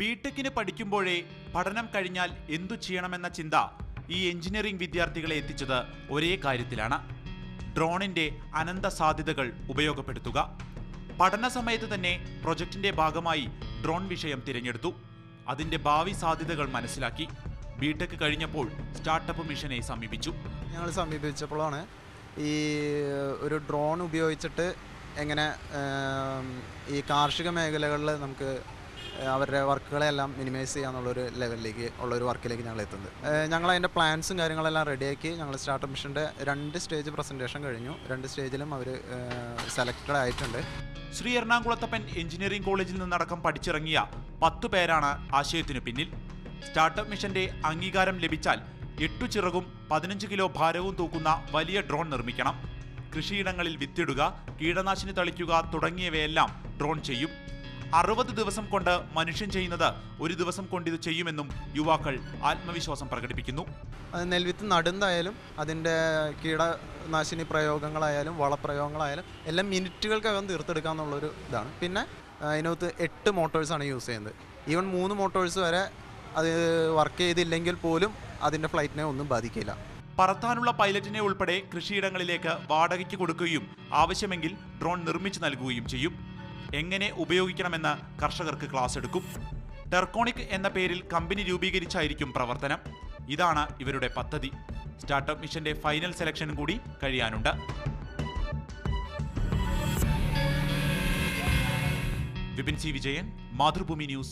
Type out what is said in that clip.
ബിടെക്കിന് പഠിക്കുമ്പോഴേ പഠനം കഴിഞ്ഞാൽ എന്തു ചെയ്യണമെന്ന ചിന്ത ഈ എഞ്ചിനീയറിംഗ് വിദ്യാർത്ഥികളെ എത്തിച്ചത് ഒരേ കാര്യത്തിലാണ്. ഡ്രോണിൻ്റെ അനന്ത സാധ്യതകൾ ഉപയോഗപ്പെടുത്തുക. പഠന സമയത്ത് തന്നെ പ്രൊജക്ടിൻ്റെ ഭാഗമായി ഡ്രോൺ വിഷയം തിരഞ്ഞെടുത്തു. അതിൻ്റെ ഭാവി സാധ്യതകൾ മനസ്സിലാക്കി ബിടെക് കഴിഞ്ഞപ്പോൾ സ്റ്റാർട്ടപ്പ് മിഷനെ സമീപിച്ചു. ഞങ്ങൾ സമീപിച്ചപ്പോഴാണ് ഈ ഒരു ഡ്രോൺ ഉപയോഗിച്ചിട്ട് എങ്ങനെ ഈ കാർഷിക മേഖലകളിൽ നമുക്ക് അവരുടെ വർക്കുകളെല്ലാം മിനിമൈസ് ചെയ്യാന്നുള്ളൊരു ലെവലിലേക്ക് ഉള്ളൊരു വർക്കിലേക്ക് ഞങ്ങൾ എത്തുന്നത്. ഞങ്ങൾ അതിൻ്റെ പ്ലാൻസും കാര്യങ്ങളെല്ലാം റെഡിയാക്കി ഞങ്ങൾ സ്റ്റാർട്ടപ്പ് മിഷൻ്റെ 2 സ്റ്റേജ് പ്രസൻറ്റേഷൻ കഴിഞ്ഞു. 2 സ്റ്റേജിലും അവർ സെലക്റ്റഡ് ആയിട്ടുണ്ട്. ശ്രീ എറണാകുളത്തപ്പൻ എഞ്ചിനീയറിംഗ് കോളേജിൽ നിന്നടക്കം പഠിച്ചിറങ്ങിയ 10 പേരാണ് ആശയത്തിനു പിന്നിൽ. സ്റ്റാർട്ടപ്പ് മിഷന്റെ അംഗീകാരം ലഭിച്ചാൽ 8 ചിറകും 15 കിലോ ഭാരവും തൂക്കുന്ന വലിയ ഡ്രോൺ നിർമ്മിക്കണം. കൃഷിയിടങ്ങളിൽ വിത്തിടുക, കീടനാശിനി തളിക്കുക തുടങ്ങിയവയെല്ലാം ഡ്രോൺ ചെയ്യും. 60 ദിവസം കൊണ്ട് മനുഷ്യൻ ചെയ്യുന്നത് 1 ദിവസം കൊണ്ട് ഇത് ചെയ്യുമെന്നും യുവാക്കൾ ആത്മവിശ്വാസം പ്രകടിപ്പിക്കുന്നു. നെൽവിത്ത് നടുന്നതായാലും അതിൻ്റെ കീടനാശിനി പ്രയോഗങ്ങളായാലും വളപ്രയോഗങ്ങളായാലും എല്ലാം മിനിറ്റുകൾക്കകം തീർത്തെടുക്കുക എന്നുള്ളൊരു ഇതാണ്. പിന്നെ അതിനകത്ത് 8 മോട്ടോഴ്സാണ് യൂസ് ചെയ്യുന്നത്. ഈവൻ 3 മോട്ടോഴ്സ് വരെ അത് വർക്ക് ചെയ്തില്ലെങ്കിൽ പോലും അതിൻ്റെ ഫ്ലൈറ്റിനെ ഒന്നും ബാധിക്കില്ല. പറത്താനുള്ള പൈലറ്റിനെ ഉൾപ്പെടെ കൃഷിയിടങ്ങളിലേക്ക് വാടകയ്ക്ക് കൊടുക്കുകയും ആവശ്യമെങ്കിൽ ഡ്രോൺ നിർമ്മിച്ചു നൽകുകയും ചെയ്യും. എങ്ങനെ ഉപയോഗിക്കണമെന്ന് കർഷകർക്ക് ക്ലാസ് എടുക്കും. ടെർക്കോണിക് എന്ന പേരിൽ കമ്പനി രൂപീകരിച്ചായിരിക്കും പ്രവർത്തനം. ഇതാണ് ഇവരുടെ പദ്ധതി. സ്റ്റാർട്ടപ്പ് മിഷന്റെ ഫൈനൽ സെലക്ഷനും കൂടി കഴിയാനുണ്ട്. Vipin C Vijayan, Mathrubhumi news.